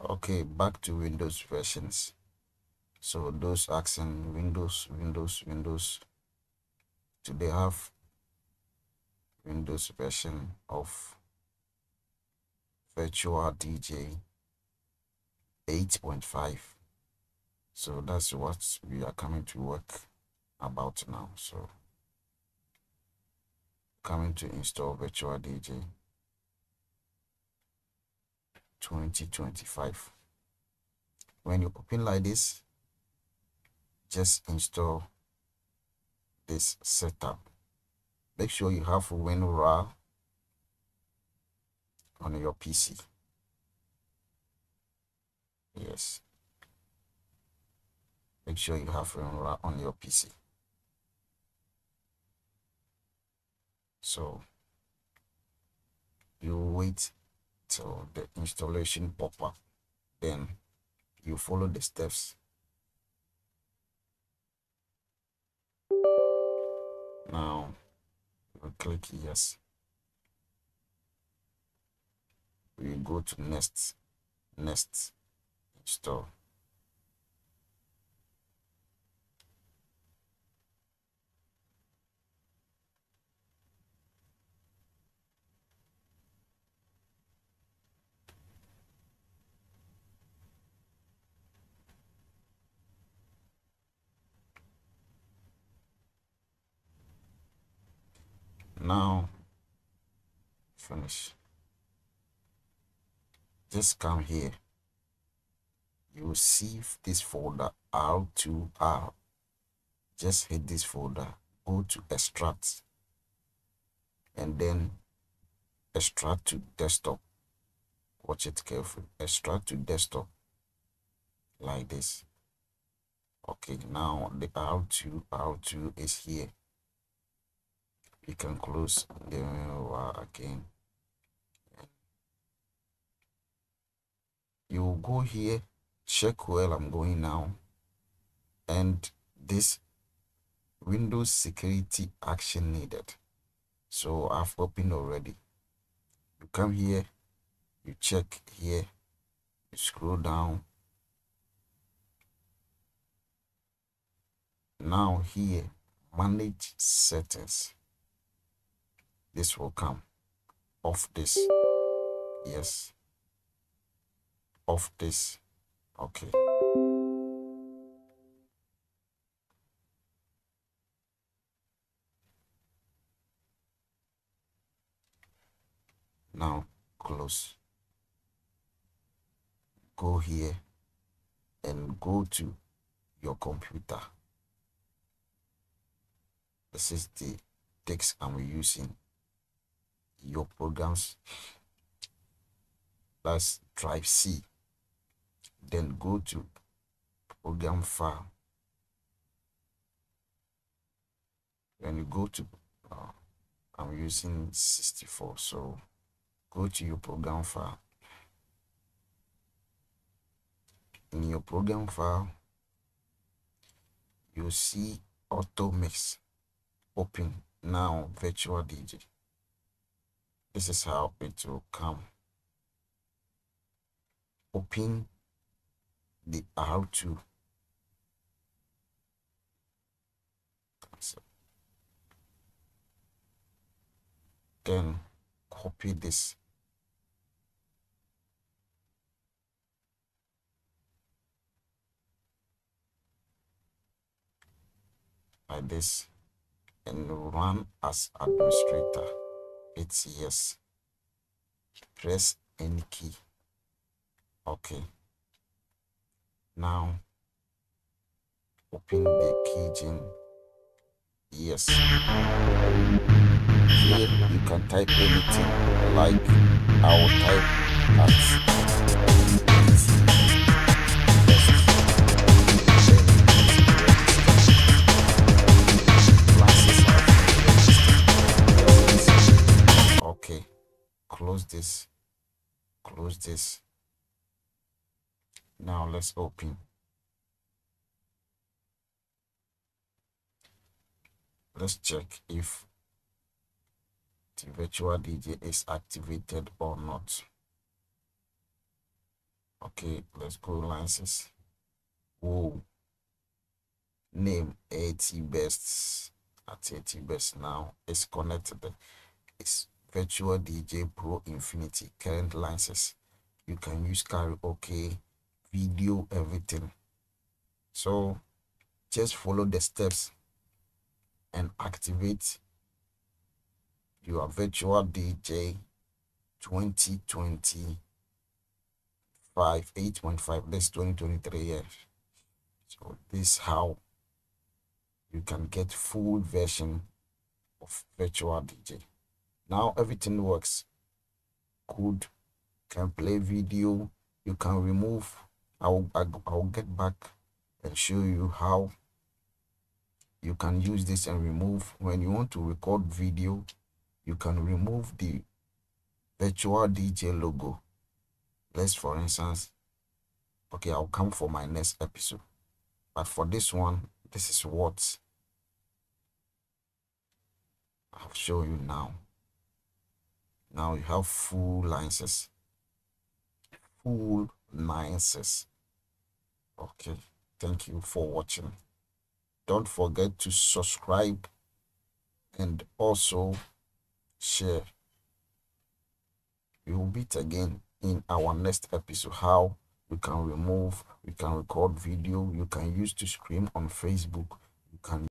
Okay, back to Windows versions. So those accent Windows, do they have Windows version of Virtual DJ 8.5? So that's what we are coming to work about now. So coming to install Virtual DJ 2025. When you open like this, just install this setup. Make sure you have WinRAR on your PC. Yes, make sure you have WinRAR on your PC. So you wait till the installation pop up, then you follow the steps. Now we'll click yes. We go to next, install. Now finish. Just come here, you will see this folder R2R. Just hit this folder, go to extract, and then extract to desktop. Watch it carefully, extract to desktop like this. Okay, now the R2 is here. You can close the WinRAR again. You will go here, check where I'm going now, and this Windows security action needed. So I've opened already. You come here, you check here, you scroll down. Now here, manage settings. This will come off this, yes, off this. Okay, now close. Go here and go to your computer. This is the text I'm using. Your programs, plus drive C, then go to program file. When you go to I'm using 64, so go to your program file. In your program file, you see auto mix. Open now Virtual DJ. This is how it will come. Open the R2. Then copy this. Like this. And run as administrator. It's yes. Press any key. Okay. Now open the keygen. Yes. Here you can type anything. Like I will type at. Close this, close this. Now let's open. Let's check if the Virtual DJ is activated or not. Okay, let's go license. Whoa. Name ATBest. At ATBest now. It's connected. It's Virtual DJ Pro Infinity. Current license. You can use karaoke, video, everything. So just follow the steps and activate your Virtual DJ 2025 8.5. That's 2023 years. So this is how you can get full version of Virtual DJ. Now everything works good. You can play video, you can remove. I'll get back and show you how you can use this and remove. When you want to record video, you can remove the Virtual DJ logo. Let's, for instance, okay, I'll come for my next episode, but for this one, this is what I'll show you now. Now you have full license. Okay, thank you for watching. Don't forget to subscribe and also share. We will meet again in our next episode. How you can remove, you can record video, you can use to stream on Facebook, you can